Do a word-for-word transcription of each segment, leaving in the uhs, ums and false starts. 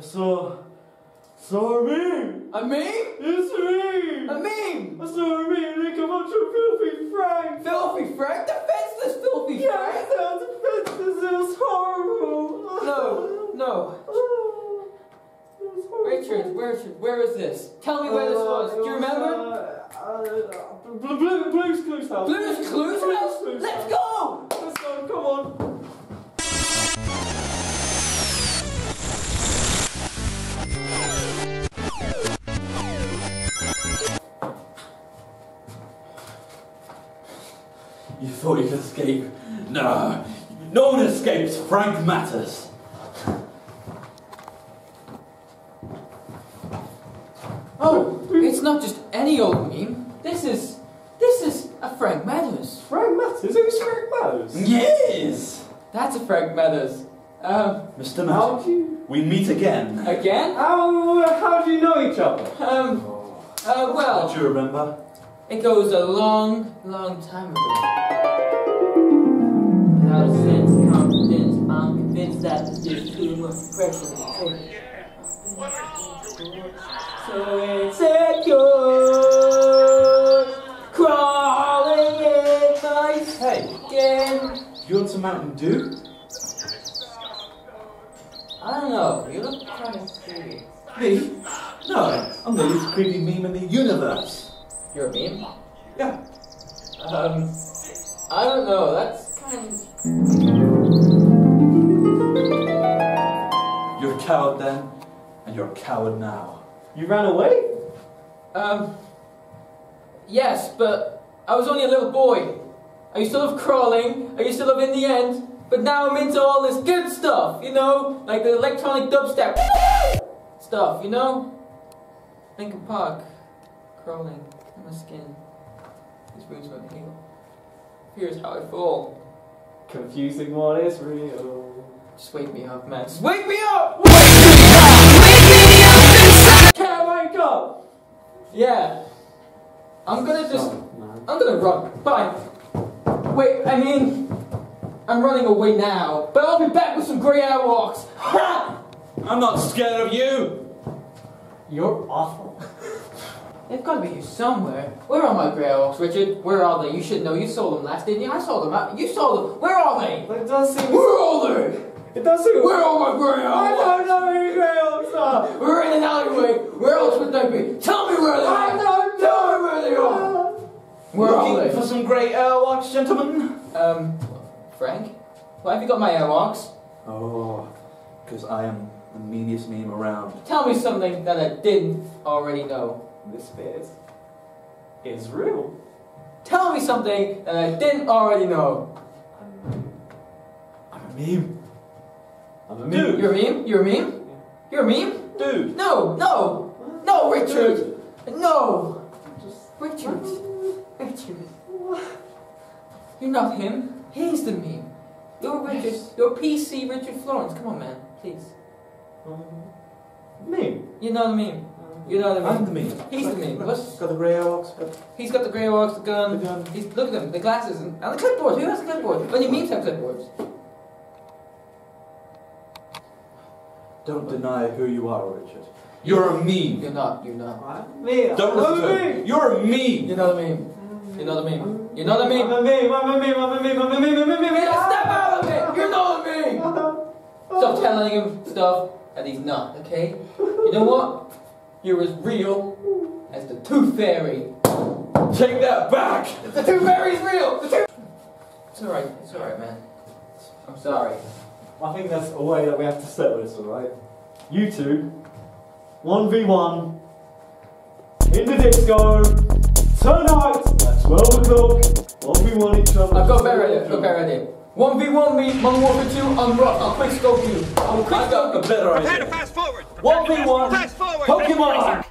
So sorry. A meme? It's me. A meme. I'm sorry. They come up to Filthy Frank. Filthy Frank? Defenseless Filthy yeah, Frank. Yeah, defenseless. It was horrible. No, no. Horrible. Richard, Richard, where is this? Tell me where uh, this was. Do you remember? Uh, uh, Blue's Clues House. Blue's Clues House. Let's go. Let's go. Come on. You thought you'd escape? No, no one escapes. Frank matters. Oh, it's not just any old meme. This is, this is a Frank Matters. Frank Matters? Who's Frank Matters? Yes, that's a Frank Matters. Um, Mister Magic, we meet again. Again? How? How do you know each other? Um, uh, well. Do you remember? It goes a long, long time ago. Without sense, confidence, I'm convinced that there's too much pressure. Oh, yeah. So insecure, crawling in my skin. You want some Mountain Dew? I don't know. You look kind of creepy. Me? No, I'm the least creepy meme in the universe. You're a meme? Yeah. Um, I don't know, that's kind of... You're a coward then, and you're a coward now. You ran away? Um, yes, but I was only a little boy. I used to love crawling, I used to love in the end, but now I'm into all this good stuff, you know? Like the electronic dubstep stuff, you know? Linkin Park, crawling. My skin. These wounds won't heal. Here's how I fall. Confusing what is real. Just wake me up, man. Just wake me up! Wake me up! Wake me up inside! Can't wake up! Yeah. I'm gonna just... I'm gonna run. Bye. Wait, I mean... I'm running away now. But I'll be back with some grey hour walks. Ha! I'm not scared of you! You're awful. They've got to be here somewhere. Where are my grey oaks, Richard? Where are they? You should know. You saw them last, didn't you? I saw them. You saw them. Where are they? It does seem... Where are they? It does seem... Where are my grey oaks? I don't know where the grey oaks are. We're in an alleyway. Where else would they be? Tell me where they are. I don't know where they are. Where are they? Looking for some grey oaks, gentlemen. Um, Frank? Why have you got my oaks? Oh, because I am the meanest meme around. Tell me something that I didn't already know. This bit is real. Tell me something that I didn't already know. I'm a meme. I'm a meme. Dude. You're a meme? You're a meme? You're a meme? Dude. No, no. What? No, Richard. Dude. No. Just... Richard. Richard. What? You're not him. He's the meme. You're Richard. Yes. You're P C Richard Flaurence. Come on, man. Please. Um, meme. You're not a meme. You know the meme. I'm the meme. He's like, the meme. What's got the grey ox? He's got the grey ox, the gun. The gun. He's, look at them, the glasses and, and the clipboard. Who has the clipboard? Only memes have clipboards. Don't what? Deny who you are, Richard. You're a meme. You're not. You're not. What? Me. Don't listen to me. You're a meme. You're not a meme. You're not a meme. You're not a meme. I'm a meme. I'm a meme. I'm a meme. I'm a meme. I'm a meme. Step out of it. You're not a meme. Stop telling him stuff that he's not. Okay. You know what? You're as real as the Tooth Fairy. Take that back! The Tooth Fairy's real! The tooth... It's alright, it's alright, man. I'm sorry. I think that's a way that we have to settle this, alright? You two, one v one, in the disco, tonight at twelve o'clock, one v one each other. I've got a better idea, I've got a better idea. one v one me, one v two, I'm rock, I'll quick scope you. I'll quick scope you. I've got a better idea. Fast forward! one v one, fast forward! Pokemon! No,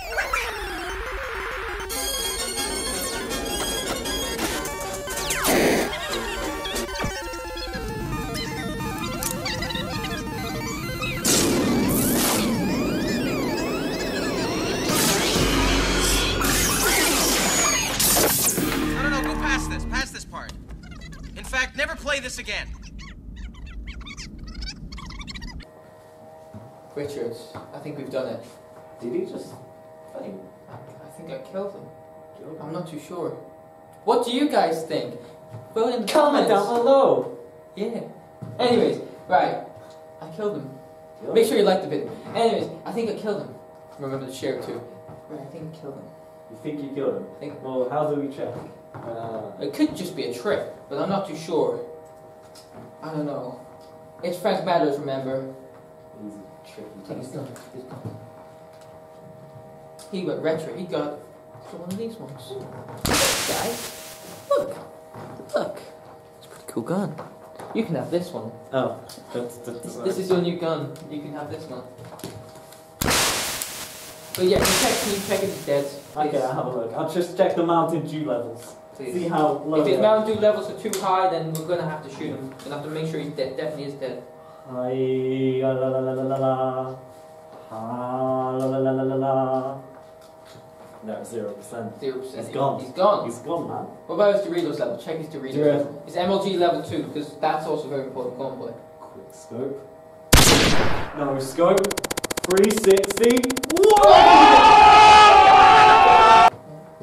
no, no, go past this. Past this part. In fact, never play this again. Richard, I think we've done it. Did he just... I think I, think I killed him. Killed him? I'm not too sure. What do you guys think? Vote in the comments. Comment down below. Yeah. Anyways, right. I killed him. Killed Make him? sure you like the video. Anyways, I think I killed him. Remember to share too. Right, I think I killed him. You think you killed him? I think. Well, how do we check? Uh, it could just be a trick, but I'm not too sure. I don't know. It's Frank Matters, remember? He's a tricky He's done. He's done. He went retro. He got one of these ones. Guys, look, look. It's a pretty cool gun. You can have this one. Oh, that's, that's this, this is your new gun. You can have this one. But yeah, you check. Can you check if it's dead? Please. Okay, I'll have a look. I'll just check the Mountain Dew levels. Please. See how low. If his Mountain Dew levels are too high, then we're gonna have to shoot him. We'll have to make sure he's dead. Definitely is dead. Hi, la la la la la la. Ha la la la la la la. No, zero percent. Zero percent. He's gone. He's gone. He's gone, man. What about his Doritos level? Check his Doritos Zero. level. His M L G level two, because that's also very important. Go on, boy. Quick scope. No scope. Three sixty. Whoa!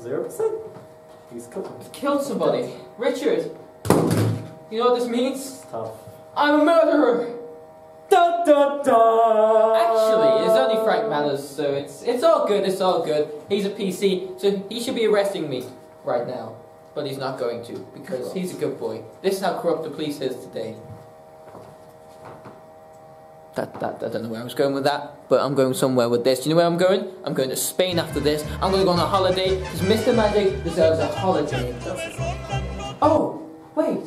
Zero percent. He's killed. He's killed somebody. Richard. You know what this means? It's tough. I'm a murderer. Da, da, da. Actually, it's only Frank Manners, so it's it's all good, it's all good. He's a P C, so he should be arresting me right now. But he's not going to, because he's a good boy. This is how corrupt the police is today. That, that, I don't know where I was going with that, but I'm going somewhere with this. Do you know where I'm going? I'm going to Spain after this. I'm going to go on a holiday, because Mister Magic deserves a holiday. Oh, wait.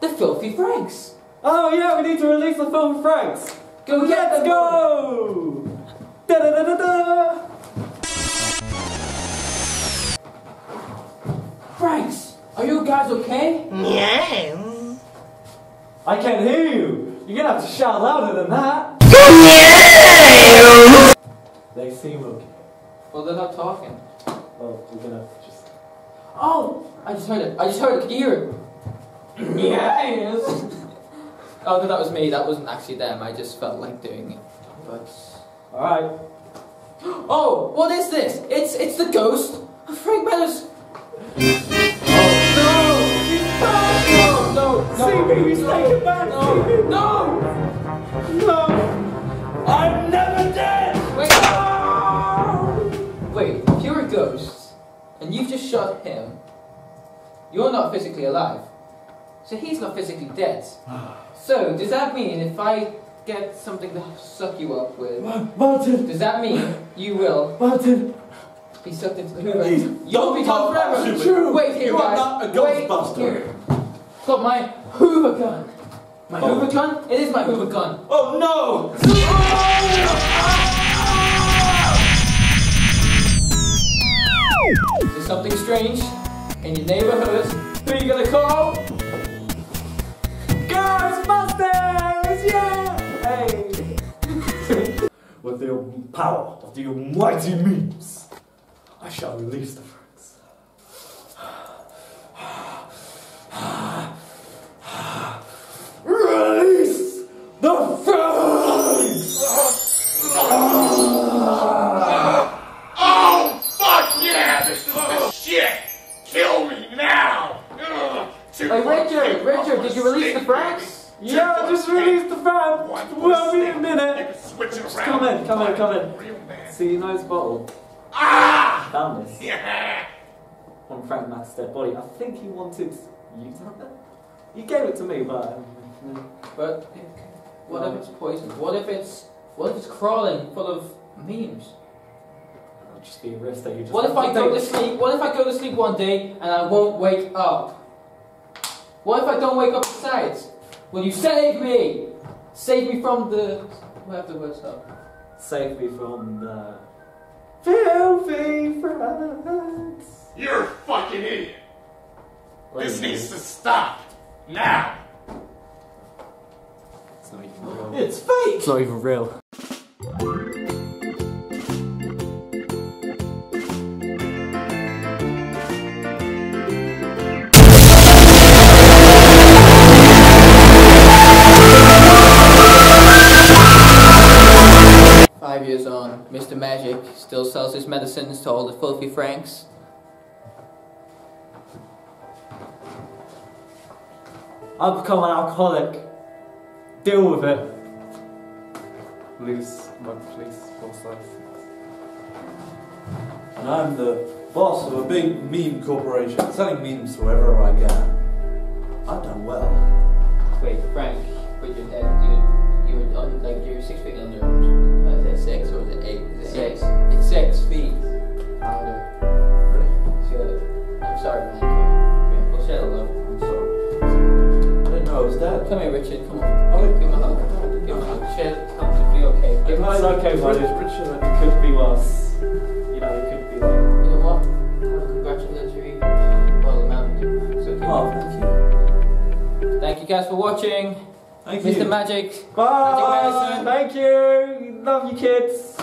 The Filthy Franks! Oh yeah, we need to release the Filthy Franks! Go get Let's them. go! Da da da da da! Franks! Are you guys okay? Yeah. I can't hear you! You're gonna have to shout louder than that! Yeah. They seem okay. Well, they're not talking. Well, we're gonna have to just... Oh! I just heard it! I just heard it! Can you hear it? Yes! Oh, no, that was me. That wasn't actually them. I just felt like doing it. But all right. Oh, what is this? It's it's the ghost of Frank Meadows. Oh no! No! No! No! He's taken back. No! No! No! I'm never dead. Wait! No! Wait! If you're a ghost and you've just shot him, you're not physically alive. So he's not physically dead. So, does that mean if I get something to suck you up with... Martin! Does that mean you will... Martin! Be sucked into the hoover? You'll be gone forever! True. Wait here, you guys! Are not a Wait Ghostbuster! Here. Got my hoover gun! My oh. hoover gun? It is my hoover gun! Oh no! Oh, no. Is there something strange in your neighborhood? Who are you gonna call? Ghostbusters! Yeah! Hey! With the power of the almighty memes, I shall release the Franks. Release the Franks! Oh, fuck yeah! This is the shit! Kill me now! Hey, Richard! Richard, did you release the Franks? Yeah, I just released the fan! Well, be a minute! Switch it around. Come in, come in, come in. See, nice bottle. Ah! Found this. Yeah! On Frank Matt's dead body. I think he wanted you to have it. He gave it to me, but... But, what if it's poison? What if it's... What if it's crawling full of memes? I'll just be arrested. You just what if I go to sleep? What if I go to sleep one day and I won't wake up? What if I don't wake up besides? Will you save me? Save me from the... Where have the words up? Save me from the... Filthy Franks! You're a fucking idiot! What this needs to stop! Now! It's not even real. It's fake! It's not even real. Magic still sells his medicines to all the filthy Franks. I'll become an alcoholic. Deal with it. Lose my place boss license. And I'm the boss of a big meme corporation, selling memes wherever I can. I've done well. Wait, Frank, but you're dead, dude. You were on, like, you're six feet under. Is that six or is it eight? Is it six? Eight? It's six feet. Under. Really? So, I'm sorry, man. We'll share the love. I'm sorry. I didn't know I was dead. Come here, Richard. Come on. Oh, give him a hug. Give him a hug. Share it. Come to be okay. Give him a hug. It's okay, buddy. Richard, it could be worse. You know, it could be like. You know what? Congratulatory. Well, the mountain. So, oh, thank you. Thank you guys for watching. Thank you. Mister Magic. Bye. Magic Medicine. Thank you. Love you, kids.